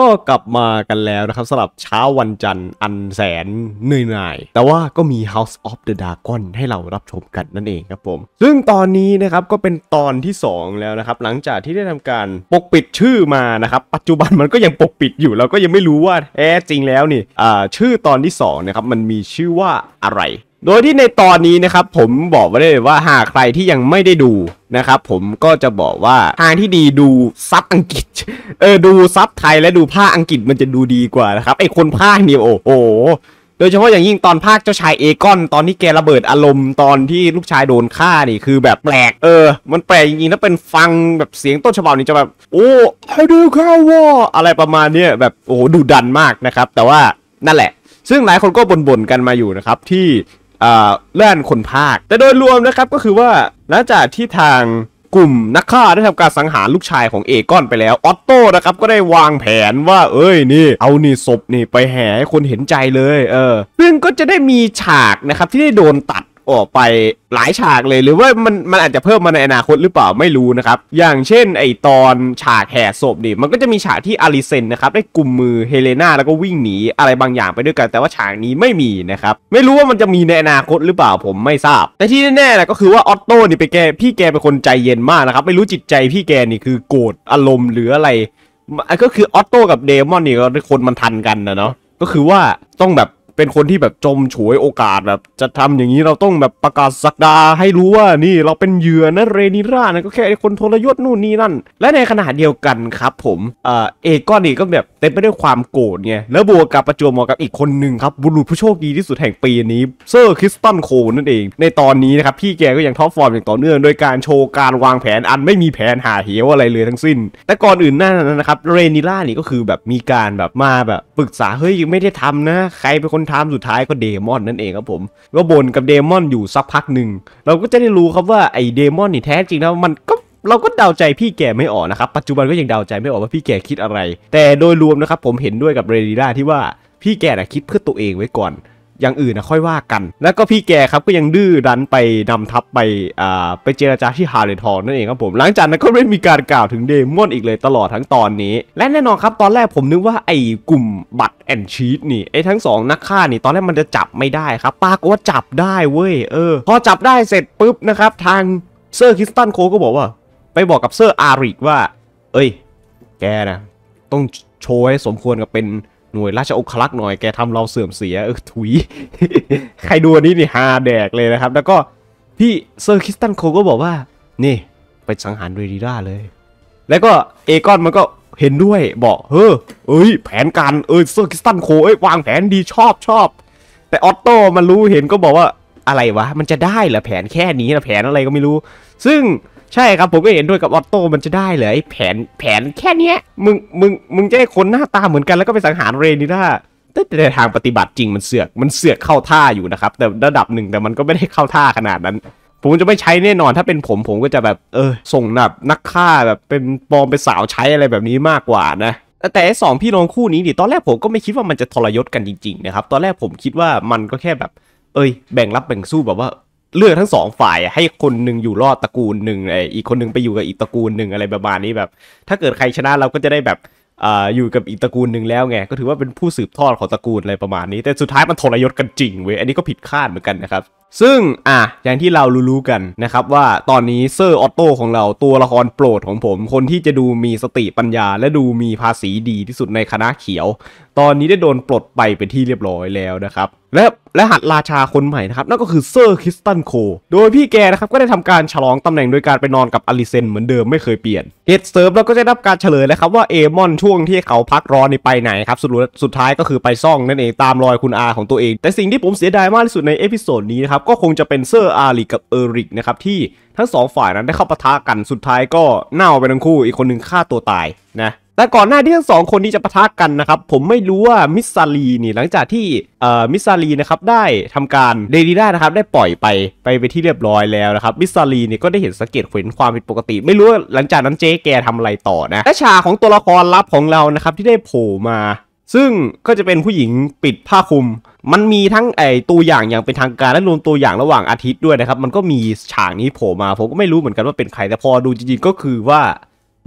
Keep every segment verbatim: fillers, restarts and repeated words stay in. ก็กลับมากันแล้วนะครับสำหรับเช้าวันจันทร์อันแสนเหนื่อยหน่ายแต่ว่าก็มี House of the Dragon ให้เรารับชมกันนั่นเองครับผมซึ่งตอนนี้นะครับก็เป็นตอนที่สองแล้วนะครับหลังจากที่ได้ทำการปกปิดชื่อมานะครับปัจจุบันมันก็ยังปกปิดอยู่เราก็ยังไม่รู้ว่าแท้จริงแล้วนี่อ่าชื่อตอนที่สองนะครับมันมีชื่อว่าอะไรโดยที่ในตอนนี้นะครับผมบอกไว้เลยว่าหากใครที่ยังไม่ได้ดูนะครับผมก็จะบอกว่าทางที่ดีดูซับอังกฤษเออดูซับไทยและดูภาคอังกฤษมันจะดูดีกว่านะครับไอคนภาคเนี่ยโอ้โหโดยเฉพาะอย่างยิ่งตอนภาคเจ้าชายเอกอนตอนที่แกระเบิดอารมณ์ตอนที่ลูกชายโดนฆ่านี่คือแบบแปลกเออมันแปลกจริงๆถ้าเป็นฟังแบบเสียงต้นฉบับนี่จะแบบโอ้ให้ดูข้าวว่าอะไรประมาณเนี้ยแบบโอ้โหดุดันมากนะครับแต่ว่านั่นแหละซึ่งหลายคนก็บ่นๆกันมาอยู่นะครับที่เลื่อนคนภาคแต่โดยรวมนะครับก็คือว่าหลังจากที่ทางกลุ่มนักฆ่าได้ทำการสังหารลูกชายของเอกอนไปแล้วออตโต้นะครับก็ได้วางแผนว่าเอ้ยนี่เอานี่ศพนี่ไปแห่ให้คนเห็นใจเลยเออซึ่งก็จะได้มีฉากนะครับที่ได้โดนตัดออกไปหลายฉากเลยหรือว่ามันมันอาจจะเพิ่มมาในอนาคตหรือเปล่าไม่รู้นะครับอย่างเช่นไอตอนฉากแห่ศพนี่มันก็จะมีฉากที่อาริเซนนะครับได้กุมมือเฮเลนาแล้วก็วิ่งหนีอะไรบางอย่างไปด้วยกันแต่ว่าฉากนี้ไม่มีนะครับไม่รู้ว่ามันจะมีในอนาคตหรือเปล่าผมไม่ทราบแต่ที่แน่ๆนะก็คือว่าออตโต้นี่ไปแกพี่แกเป็นคนใจเย็นมากนะครับไม่รู้จิตใจพี่แกนี่คือโกรธอารมณ์หรืออะไรก็คือออตโต้กับเดมอนนี่ก็คนมันทันกันนะเนาะก็คือว่าต้องแบบเป็นคนที่แบบจมฉวยโอกาสแบบจะทำอย่างนี้เราต้องแบบประกาศศักดาให้รู้ว่านี่เราเป็นเหยื่อนะเรนิร่านะก็แค่คนทรยศนู่นนี่นั่นและในขณะเดียวกันครับผมเออเอกอนนี่ก็แบบเต็มไปด้วยความโกรธไงแล้วบวกกับประจวบเหมาะกับอีกคนหนึ่งครับบุรุษผู้โชคดีที่สุดแห่งปีนี้เซอร์คริสตันโคลนั่นเองในตอนนี้นะครับพี่แกก็ยังท็อปฟอร์มอย่างต่อเนื่องโดยการโชว์การวางแผนอันไม่มีแผนหาเหวอะไรเลยทั้งสิ้นแต่ก่อนอื่นนั่นนะครับเรนิร่านี่ก็คือแบบมีการแบบมาแบบปรึกษาเฮ้ยไม่ได้ทำนะใครเป็นคนทามสุดท้ายก็เดมอนนั่นเองครับผมก็บ่นกับเดมอนอยู่สักพักหนึ่งเราก็จะได้รู้ครับว่าไอเดมอนนี่แท้จริงแล้วมันก็เราก็เดาใจพี่แกไม่ออกนะครับปัจจุบันก็ยังเดาใจไม่ออกว่าพี่แกคิดอะไรแต่โดยรวมนะครับผมเห็นด้วยกับเรนิร่าที่ว่าพี่แกนะคิดเพื่อตัวเองไว้ก่อนอย่างอื่นนะค่อยว่ากันแล้วก็พี่แกครับก็ยังดื้อรั้นไปนำทัพไปอ่าไปเจรจาที่ฮาร์เรทอนนั่นเองครับผมหลังจากนั้นก็ไม่มีการกล่าวถึงเดมอนอีกเลยตลอดทั้งตอนนี้และแน่นอนครับตอนแรกผมนึกว่าไอ้กลุ่มบัตแอนชีตนี่ไอ้ทั้งสองนักฆ่านี่ตอนแรกมันจะจับไม่ได้ครับปรากฏว่าจับได้เว้ยเออพอจับได้เสร็จปุ๊บนะครับทางเซอร์คริสตันโคก็บอกว่าไปบอกกับเซอร์อาริกว่าเอ้ยแกนะต้องโชว์ให้สมควรกับเป็นหน่วยราชองครักษ์หน่อยแกทำเราเสื่อมเสียเออถุย ใครดูนี้นี่ฮาแดกเลยนะครับแล้วก็พี่เซอร์คริสตันโคก็บอกว่านี่ไปสังหารเรนิร่าเลยแล้วก็เอกอนมันก็เห็นด้วยบอกเฮ้อเอ้ยแผนการเออเซอร์คริสตันโคเอ้ยวางแผนดีชอบชอบแต่ออตโต้มันรู้เห็นก็บอกว่าอะไรวะมันจะได้เหรอแผนแค่นี้นะแผนอะไรก็ไม่รู้ซึ่งใช่ครับผมก็เห็นด้วยกับออตโต้มันจะได้เลยแผนแผนแค่นี้มึงมึงมึงจะให้คนหน้าตาเหมือนกันแล้วก็ไปสังหารเรนิร่าแต่ในทางปฏิบัติจริงมันเสือกมันเสือกเข้าท่าอยู่นะครับแต่ระดับหนึ่งแต่มันก็ไม่ได้เข้าท่าขนาดนั้นผมจะไม่ใช้แน่นอนถ้าเป็นผมผมก็จะแบบเออส่งแบบนักฆ่าแบบเป็นปลอมเป็นสาวใช้อะไรแบบนี้มากกว่านะแต่สองพี่น้องคู่นี้ดิตอนแรกผมก็ไม่คิดว่ามันจะทรยศกันจริงๆนะครับตอนแรกผมคิดว่ามันก็แค่แบบเอ้ยแบ่งรับแบ่งสู้แบบว่าเลือกทั้งสองฝ่ายให้คนหนึ่งอยู่รอดตระกูลหนึ่งไออีกคนหนึ่งไปอยู่กับอีกตระกูลหนึ่งอะไรประมาณนี้แบบถ้าเกิดใครชนะเราก็จะได้แบบอ่าอยู่กับอีกตระกูลหนึ่งแล้วไงก็ถือว่าเป็นผู้สืบทอดของตระกูลอะไรประมาณนี้แต่สุดท้ายมันทรยศกันจริงเว้ยอันนี้ก็ผิดคาดเหมือนกันนะครับซึ่งอ่ะอย่างที่เรารู้ๆกันนะครับว่าตอนนี้เซอร์ออตโต้ของเราตัวละครโปรดของผมคนที่จะดูมีสติปัญญาและดูมีภาษีดีที่สุดในคณะเขียวตอนนี้ได้โดนปลดไปเป็นที่เรียบร้อยแล้วนะครับและและหัดราชาคนใหม่นะครับนั่นก็คือเซอร์คริสตันโคโดยพี่แกนะครับก็ได้ทำการฉลองตำแหน่งโดยการไปนอนกับอลิเซนเหมือนเดิมไม่เคยเปลี่ยนเฮดเซิร์ฟแล้วก็ได้รับการเฉลยแล้วครับว่าเอมอนช่วงที่เขาพักร้อนนี่ไปไหนครับสุดสุดท้ายก็คือไปซ่องนั่นเองตามรอยคุณอาของตัวเองแต่สิ่งที่ผมเสียดายมากที่สุดในเอพิโซดนี้นะครับก็คงจะเป็นเซอร์อาริกกับเอริกนะครับที่ทั้งสองฝ่ายนั้นได้เข้าปะทะกันสุดท้ายก็เน่าไปทั้งคู่อีกคนหนึ่งฆ่าตัวตายนะแต่ก่อนหน้าที่ทั้งสองคนนี้จะปะทะกันนะครับผมไม่รู้ว่ามิสซาลีนี่หลังจากที่เอ่อมิสซาลีนะครับได้ทำการเรนิร่านะครับได้ปล่อยไปไปไปที่เรียบร้อยแล้วนะครับมิสซาลีนี่ก็ได้เห็นสังเกตเห็นความผิดปกติไม่รู้ว่าหลังจากนั้นเจ๊แกทำอะไรต่อนะและฉากของตัวละครลับของเรานะครับที่ได้โผล่มาซึ่งก็จะเป็นผู้หญิงปิดผ้าคลุมมันมีทั้งไอตัวอย่างอย่างเป็นทางการและรวมตัวอย่างระหว่างอาทิตย์ด้วยนะครับมันก็มีฉากนี้โผล่มาผมก็ไม่รู้เหมือนกันว่าเป็นใครแต่พอดูจริงๆก็คือว่า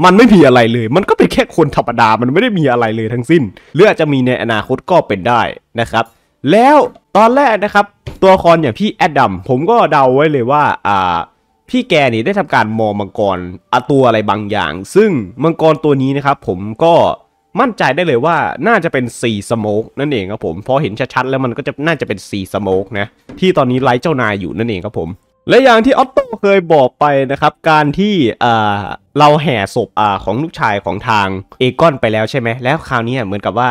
มันไม่มีอะไรเลยมันก็เป็นแค่คนธรรมดามันไม่ได้มีอะไรเลยทั้งสิ้นหรืออาจจะมีในอนาคตก็เป็นได้นะครับแล้วตอนแรกนะครับตัวละครอย่างพี่แอดดัมผมก็เดาไว้เลยว่าอ่าพี่แกนี่ได้ทำการมองมังกรอาตัวอะไรบางอย่างซึ่งมังกรตัวนี้นะครับผมก็มั่นใจได้เลยว่าน่าจะเป็นซีสโมกนั่นเองครับผมพอเห็นชัดๆแล้วมันก็จะน่าจะเป็นซีสโมกนะที่ตอนนี้ไล่เจ้านายอยู่นั่นเองครับผมและอย่างที่ออตโต้เคยบอกไปนะครับการที่เราแห่ศพของลูกชายของทางเอกอนไปแล้วใช่ไหมแล้วคราวนี้เหมือนกับว่า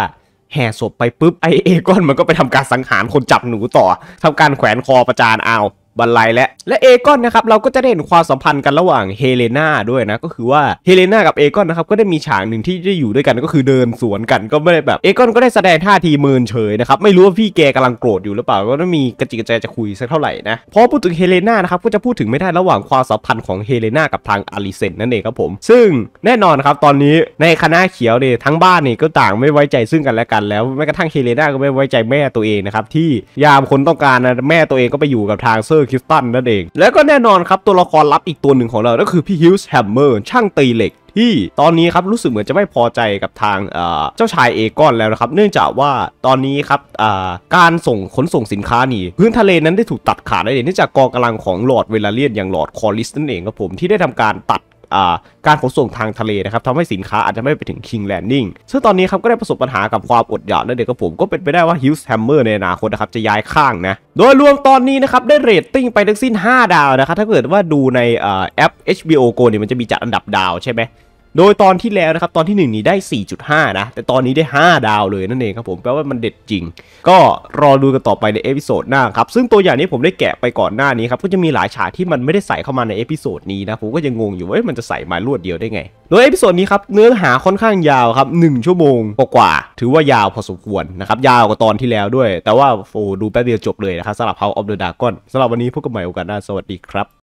แห่ศพไปปุ๊บไอเอกอนมันก็ไปทำการสังหารคนจับหนูต่อทำการแขวนคอประจานเอาบันไลและและเอกอนนะครับเราก็จะได้เห็นความสัมพันธ์กันระหว่างเฮเลนาด้วยนะก็คือว่าเฮเลนากับเอกอนนะครับก็ได้มีฉากหนึ่งที่ได้อยู่ด้วยกันก็คือเดินสวนกันก็ไม่ได้แบบเอกอนก็ได้แสดงท่าทีเมินเฉยนะครับไม่รู้ว่าพี่แกกำลังโกรธอยู่หรือเปล่าก็ไม่มีกระจิกกระใจจะคุยสักเท่าไหร่นะพอพูดถึงเฮเลนานะครับก็จะพูดถึงไม่ได้ระหว่างความสัมพันธ์ของเฮเลนากับทางอาริเซนนั่นเองครับผมซึ่งแน่นอนครับตอนนี้ในคณะเขียวเนี่ยทั้งบ้านเนี่ยก็ต่างไม่ไว้ใจซึ่งกันและกันแล้วแม้กระทั่งเฮเลนาก็ไม่ไว้ใจแม่ตัวเองนะครับที่ยามคนต้องการแม่ตัวเองก็ไปอยู่กับทางเซอร์คริสตันนั่นเองแล้วก็แน่นอนครับตัวละครลับอีกตัวหนึ่งของเราก็คือพี่ฮิวส์แฮมเมอร์ช่างตีเหล็กที่ตอนนี้ครับรู้สึกเหมือนจะไม่พอใจกับทางเจ้าชายเอกอนแล้วนะครับเนื่องจากว่าตอนนี้ครับการส่งขนส่งสินค้านี่พื้นทะเลนั้นได้ถูกตัดขาดได้เนื่องจากกองกำลังของลอร์ดเวลาเลียนอย่างลอร์ดคอลิสนั่นเองครับผมที่ได้ทำการตัดการขนส่งทางทะเลนะครับทำให้สินค้าอาจจะไม่ไปถึงคิงแลนดิ้งซึ่งตอนนี้ครับก็ได้ประสบปัญหากับความอดอยากนั่นเองครับผมก็เป็นไปได้ว่าฮิวส์แฮมเมอร์ในอนาคตนะครับจะย้ายข้างนะโดยรวมตอนนี้นะครับได้เรตติ้งไปทั้งสิ้นห้าดาวนะครับถ้าเกิดว่าดูในแอป เอช บี โอ โก เนี่ยมันจะมีจัดอันดับดาวใช่ไหมโดยตอนที่แล้วนะครับตอนที่หนึ่งนี้ได้ สี่จุดห้า นะแต่ตอนนี้ได้ห้าดาวเลยนั่นเองครับผมแปลว่ามันเด็ดจริงก็รอดูกันต่อไปในเอพิโซดหน้าครับซึ่งตัวอย่างนี้ผมได้แกะไปก่อนหน้านี้ครับก็จะมีหลายฉากที่มันไม่ได้ใส่เข้ามาในเอพิโซดนี้นะผมก็ยังงงอยู่ว่ามันจะใส่มารวดเดียวได้ไงโดยเอพิโซดนี้ครับเนื้อหาค่อนข้างยาวครับหนึ่งชั่วโมงกว่าๆถือว่ายาวพอสมควรนะครับยาวกว่าตอนที่แล้วด้วยแต่ว่าโอ้ดูแป๊บเดียวจบเลยนะครับสำหรับ House of the Dragon สำหรับวันนี้พบกันใหม่โอกาสหน้าสวัสดีครับ